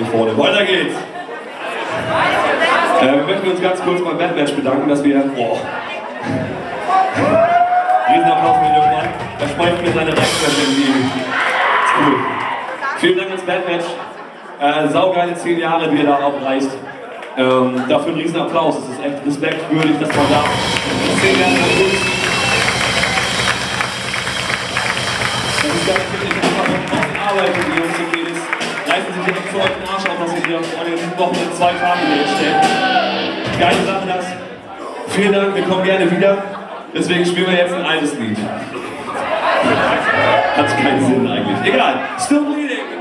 nach vorne. Weiter geht's! Wir möchten uns ganz kurz beim Badmatch bedanken, dass wir... Boah! Riesenapplaus für den jungen Mann. Er schmeißt mir seine Reichswelle entgegen. Ist cool. Vielen Dank ans Badmatch. Saugeile 10 Jahre, die ihr da aufreißt. Dafür einen Riesenapplaus. Es ist echt respektwürdig, dass man da 10 Jahre lang... Das ist ganz wichtig, einfach von draußen arbeiten, die Jungs und Mädels. Leisten sich jetzt so auf den Arsch auf, dass ihr hier an den Wochenende 2 Tage hinstellt. Geile Sache das. Vielen Dank, wir kommen gerne wieder. Deswegen spielen wir jetzt ein altes Lied. Hat keinen Sinn eigentlich. Egal, Still Bleeding!